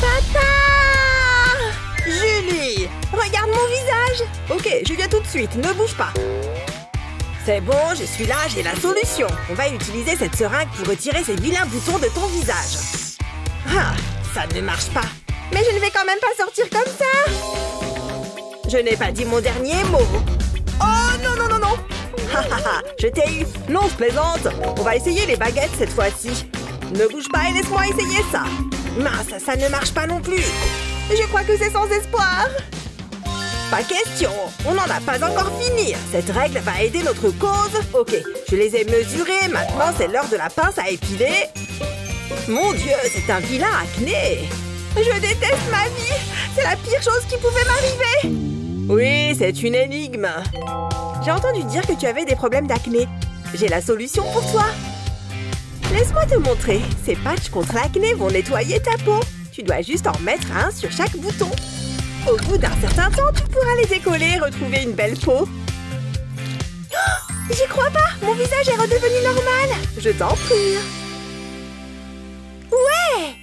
Papa! Julie! Regarde mon visage! Ok, je viens tout de suite, ne bouge pas! C'est bon, je suis là, j'ai la solution! On va utiliser cette seringue pour retirer ces vilains boutons de ton visage! Ah, ça ne marche pas! Mais je ne vais quand même pas sortir comme ça! Je n'ai pas dit mon dernier mot! Oh non, non, non, non! Je t'ai eu! Non, je plaisante! On va essayer les baguettes cette fois-ci! Ne bouge pas et laisse-moi essayer ça! Mince, ça ne marche pas non plus! Je crois que c'est sans espoir! Pas question! On n'en a pas encore fini! Cette règle va aider notre cause! Ok, je les ai mesurées, maintenant c'est l'heure de la pince à épiler! Mon Dieu, c'est un vilain acné! Je déteste ma vie! C'est la pire chose qui pouvait m'arriver! Oui, c'est une énigme! J'ai entendu dire que tu avais des problèmes d'acné. J'ai la solution pour toi! Laisse-moi te montrer. Ces patchs contre l'acné vont nettoyer ta peau. Tu dois juste en mettre un sur chaque bouton. Au bout d'un certain temps, tu pourras les décoller et retrouver une belle peau. Oh, j'y crois pas! Mon visage est redevenu normal! Je t'en prie! Ouais!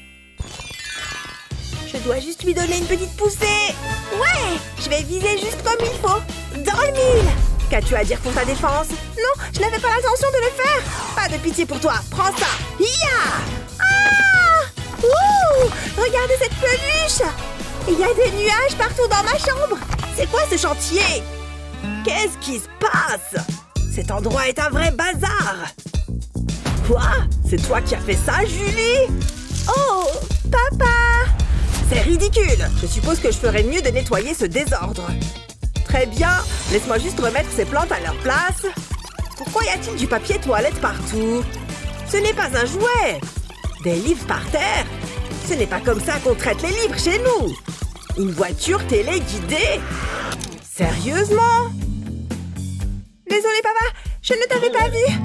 Je dois juste lui donner une petite poussée! Ouais! Je vais viser juste comme il faut! Dans le mille! Qu'as-tu à dire pour ta défense? Non, je n'avais pas l'intention de le faire! Pas de pitié pour toi, prends ça! Hiya! Ah! Ouh! Regardez cette peluche! Il y a des nuages partout dans ma chambre! C'est quoi ce chantier? Qu'est-ce qui se passe? Cet endroit est un vrai bazar! Quoi? C'est toi qui as fait ça, Julie? Oh! Papa! C'est ridicule! Je suppose que je ferais mieux de nettoyer ce désordre. Très bien, laisse-moi juste remettre ces plantes à leur place. Pourquoi y a-t-il du papier toilette partout? Ce n'est pas un jouet! Des livres par terre? Ce n'est pas comme ça qu'on traite les livres chez nous! Une voiture téléguidée? Sérieusement? Désolé papa, je ne t'avais pas vu!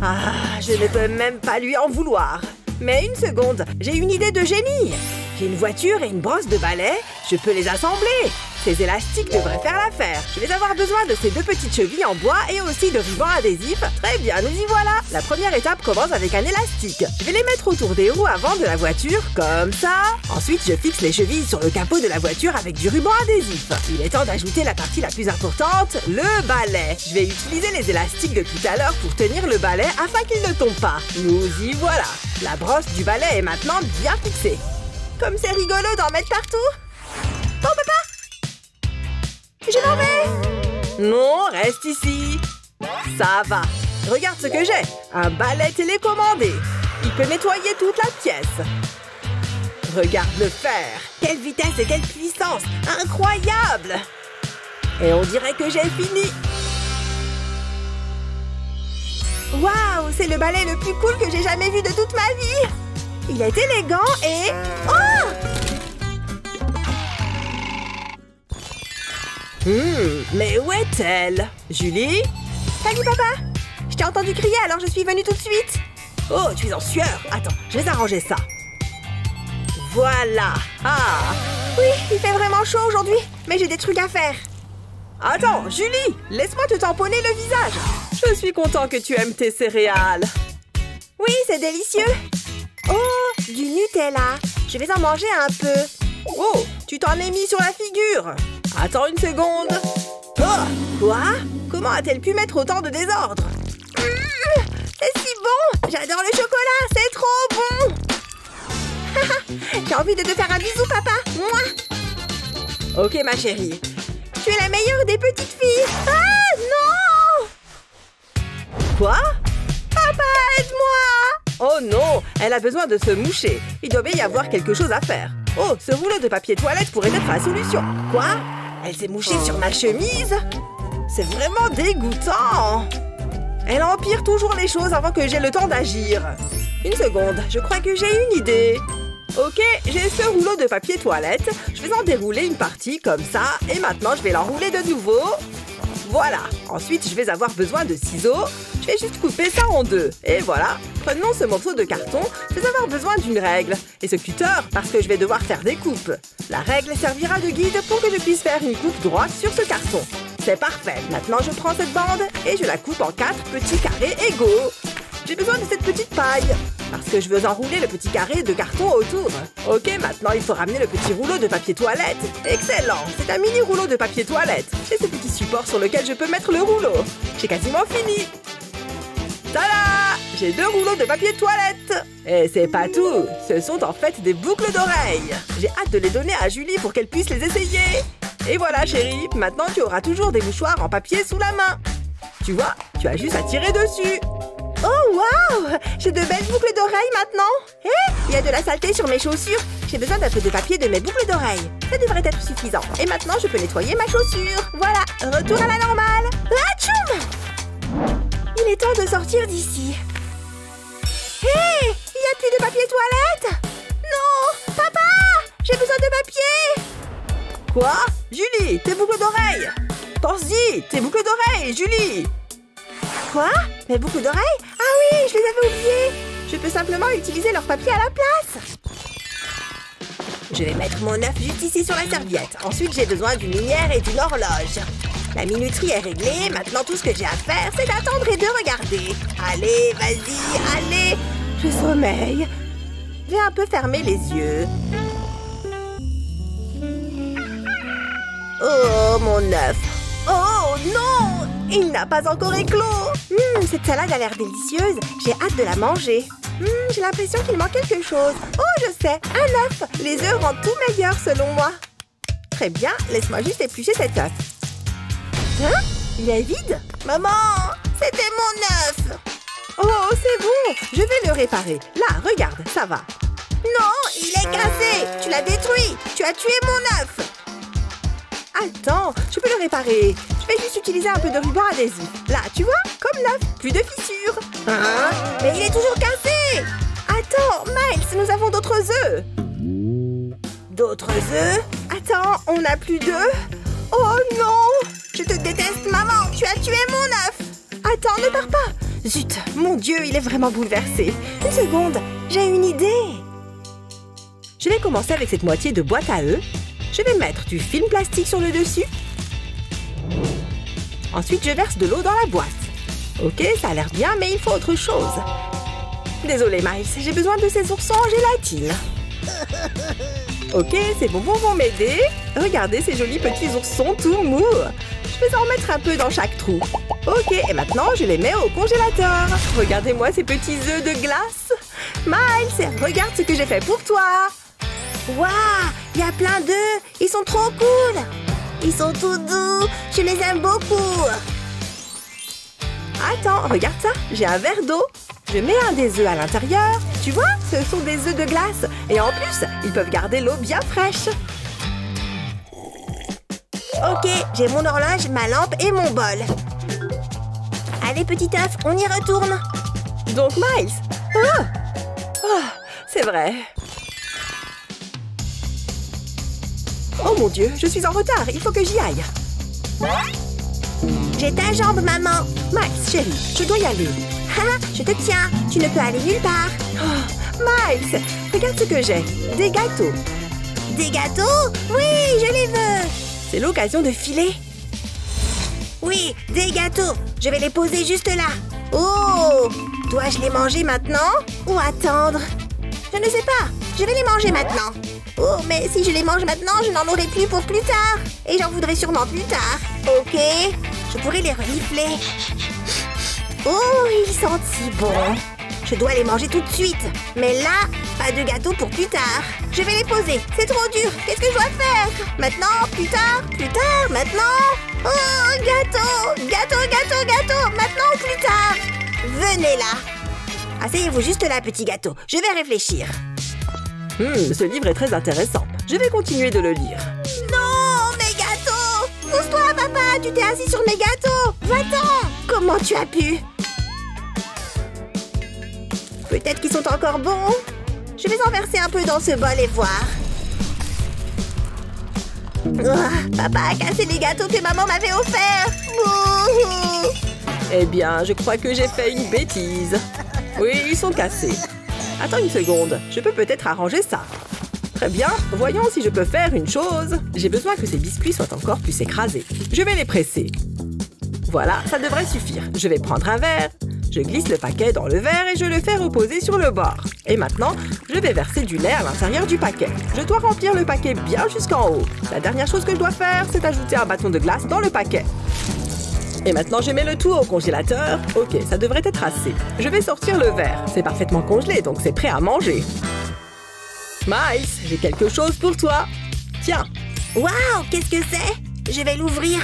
Ah, je ne peux même pas lui en vouloir! Mais une seconde, j'ai une idée de génie! J'ai une voiture et une brosse de balai, je peux les assembler! Ces élastiques devraient faire l'affaire. Je vais avoir besoin de ces deux petites chevilles en bois et aussi de rubans adhésifs. Très bien, nous y voilà. La première étape commence avec un élastique. Je vais les mettre autour des roues avant de la voiture, comme ça. Ensuite, je fixe les chevilles sur le capot de la voiture avec du ruban adhésif. Il est temps d'ajouter la partie la plus importante, le balai. Je vais utiliser les élastiques de tout à l'heure pour tenir le balai afin qu'il ne tombe pas. Nous y voilà. La brosse du balai est maintenant bien fixée. Comme c'est rigolo d'en mettre partout. Bon, papa! Je m'en vais! Non, reste ici! Ça va! Regarde ce que j'ai! Un balai télécommandé! Il peut nettoyer toute la pièce! Regarde-le faire! Quelle vitesse et quelle puissance! Incroyable! Et on dirait que j'ai fini! Waouh! C'est le balai le plus cool que j'ai jamais vu de toute ma vie! Il est élégant et... Oh! Mais où est-elle? Julie? Salut papa! Je t'ai entendu crier alors je suis venue tout de suite! Oh, tu es en sueur! Attends, je vais arranger ça! Voilà! Ah! Oui, il fait vraiment chaud aujourd'hui, mais j'ai des trucs à faire! Attends, Julie! Laisse-moi te tamponner le visage! Je suis content que tu aimes tes céréales! Oui, c'est délicieux! Oh, du Nutella! Je vais en manger un peu! Oh, tu t'en es mis sur la figure! Attends une seconde. Oh, quoi? Comment a-t-elle pu mettre autant de désordre? C'est si bon! J'adore le chocolat, c'est trop bon! J'ai envie de te faire un bisou, papa. Mouah. Ok, ma chérie. Tu es la meilleure des petites filles. Ah, non! Quoi? Papa, aide-moi! Oh non, elle a besoin de se moucher. Il doit bien y avoir quelque chose à faire. Oh, ce rouleau de papier toilette pourrait être la solution. Quoi? Elle s'est mouchée sur ma chemise? C'est vraiment dégoûtant! Elle empire toujours les choses avant que j'aie le temps d'agir. Une seconde, je crois que j'ai une idée. Ok, j'ai ce rouleau de papier toilette. Je vais en dérouler une partie comme ça. Et maintenant, je vais l'enrouler de nouveau. Voilà. Ensuite, je vais avoir besoin de ciseaux. Je vais juste couper ça en deux. Et voilà. Prenons ce morceau de carton. Je vais avoir besoin d'une règle. Et ce cutter, parce que je vais devoir faire des coupes. La règle servira de guide pour que je puisse faire une coupe droite sur ce carton. C'est parfait. Maintenant, je prends cette bande et je la coupe en 4 petits carrés égaux. J'ai besoin de cette petite paille. parce que je veux enrouler le petit carré de carton autour. Ok, maintenant il faut ramener le petit rouleau de papier toilette. Excellent, c'est un mini rouleau de papier toilette. J'ai ce petit support sur lequel je peux mettre le rouleau. J'ai quasiment fini. Tada! J'ai 2 rouleaux de papier toilette. Et c'est pas tout, ce sont en fait des boucles d'oreilles. J'ai hâte de les donner à Julie pour qu'elle puisse les essayer. Et voilà chérie, maintenant tu auras toujours des mouchoirs en papier sous la main. Tu vois, tu as juste à tirer dessus. Oh waouh! J'ai de belles boucles d'oreilles maintenant. Hé, il y a de la saleté sur mes chaussures. J'ai besoin d'un peu de papier de mes boucles d'oreilles. Ça devrait être suffisant. Et maintenant je peux nettoyer ma chaussure. Voilà, retour à la normale. Atchoum! Il est temps de sortir d'ici. Hé, il n'y a plus de papier toilette. Non, papa, j'ai besoin de papier. Quoi? Julie, tes boucles d'oreilles. Pense-y, tes boucles d'oreilles, Julie. Quoi? Mes boucles d'oreilles? Ah oui, je les avais oubliées. Je peux simplement utiliser leur papier à la place. Je vais mettre mon œuf juste ici sur la serviette. Ensuite, j'ai besoin d'une lumière et d'une horloge. La minuterie est réglée. Maintenant, tout ce que j'ai à faire, c'est d'attendre et de regarder. Allez, vas-y, allez. Je sommeille. J'ai un peu fermé les yeux. Oh, mon œuf. Oh, non! Il n'a pas encore éclos. Cette salade a l'air délicieuse. J'ai hâte de la manger. J'ai l'impression qu'il manque quelque chose. Oh, je sais, un œuf. Les œufs rendent tout meilleur, selon moi. Très bien, laisse-moi juste éplucher cet œuf. Hein? Il est vide? Maman, c'était mon œuf. Oh, c'est bon. Je vais le réparer. Là, regarde, ça va. Non, il est cassé. Tu l'as détruit. Tu as tué mon œuf. Attends, je peux le réparer. Je vais juste utiliser un peu de ruban adhésif. Là, tu vois, comme neuf, plus de fissures. Hein? Mais il est toujours cassé. Attends, Miles, nous avons d'autres œufs. D'autres œufs? Attends, on n'a plus d'œufs. Oh non! Je te déteste, maman. Tu as tué mon œuf. Attends, ne pars pas. Zut, mon Dieu, il est vraiment bouleversé. Une seconde, j'ai une idée. Je vais commencer avec cette moitié de boîte à œufs. Je vais mettre du film plastique sur le dessus. Ensuite, je verse de l'eau dans la boîte. Ok, ça a l'air bien, mais il faut autre chose. Désolée, Miles, j'ai besoin de ces oursons en gélatine. Ok, ces bonbons vont m'aider. Regardez ces jolis petits oursons tout mous. Je vais en mettre un peu dans chaque trou. Ok, et maintenant, je les mets au congélateur. Regardez-moi ces petits œufs de glace. Miles, regarde ce que j'ai fait pour toi. Waouh, il y a plein d'œufs. Ils sont trop cool. Ils sont tout doux. Je les aime beaucoup. Attends, regarde ça. J'ai un verre d'eau. Je mets un des œufs à l'intérieur. Tu vois, ce sont des œufs de glace. Et en plus, ils peuvent garder l'eau bien fraîche. Ok, j'ai mon horloge, ma lampe et mon bol. Allez, petit œuf, on y retourne. Donc, Miles. Oh, c'est vrai. Oh mon Dieu, je suis en retard, il faut que j'y aille. J'ai ta jambe, maman. Miles, chérie, je dois y aller. Ah, je te tiens, tu ne peux aller nulle part. Oh, Miles, regarde ce que j'ai. Des gâteaux. Des gâteaux? Oui, je les veux. C'est l'occasion de filer. Oui, des gâteaux. Je vais les poser juste là. Oh, dois-je les manger maintenant ou attendre? Je ne sais pas, je vais les manger maintenant. Oh, mais si je les mange maintenant, je n'en aurai plus pour plus tard. Et j'en voudrais sûrement plus tard. Ok, je pourrais les renifler. Oh, ils sentent si bon. Je dois les manger tout de suite. Mais là, pas de gâteau pour plus tard. Je vais les poser. C'est trop dur. Qu'est-ce que je dois faire? Maintenant, plus tard, maintenant. Oh, gâteau, gâteau. Maintenant ou plus tard? Venez là. Asseyez-vous juste là, petit gâteau. Je vais réfléchir. Ce livre est très intéressant. Je vais continuer de le lire. Non, mes gâteaux! Pousse-toi, papa! Tu t'es assis sur mes gâteaux! Va-t'en! Comment tu as pu? Peut-être qu'ils sont encore bons. Je vais en verser un peu dans ce bol et voir. Oh, papa a cassé les gâteaux que maman m'avait offerts. Bouhou. Eh bien, je crois que j'ai fait une bêtise. Oui, ils sont cassés. Attends une seconde, je peux peut-être arranger ça. Très bien, voyons si je peux faire une chose. J'ai besoin que ces biscuits soient encore plus écrasés. Je vais les presser. Voilà, ça devrait suffire. Je vais prendre un verre. Je Je glisse le paquet dans le verre et je le fais reposer sur le bord. Et maintenant, je vais verser du lait à l'intérieur du paquet. Je dois remplir le paquet bien jusqu'en haut. La dernière chose que je dois faire, c'est ajouter un bâton de glace dans le paquet. Et maintenant, je mets le tout au congélateur. Ok, ça devrait être assez. Je vais sortir le verre. C'est parfaitement congelé, donc c'est prêt à manger. Miles, j'ai quelque chose pour toi. Tiens. Waouh, qu'est-ce que c'est? Je vais l'ouvrir.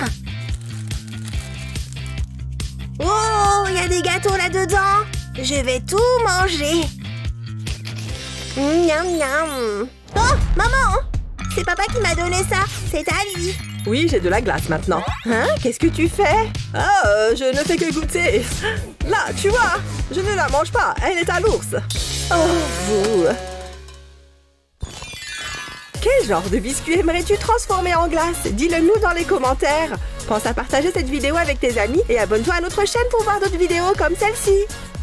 Oh, il y a des gâteaux là-dedans. Je vais tout manger. Miam, miam. Oh, maman! C'est papa qui m'a donné ça. C'est à lui. Oui, j'ai de la glace maintenant. Hein? Qu'est-ce que tu fais? Oh, je ne fais que goûter. Là, tu vois, je ne la mange pas. Elle est à l'ours. Oh, vous. Quel genre de biscuit aimerais-tu transformer en glace? Dis-le nous dans les commentaires. Pense à partager cette vidéo avec tes amis et abonne-toi à notre chaîne pour voir d'autres vidéos comme celle-ci.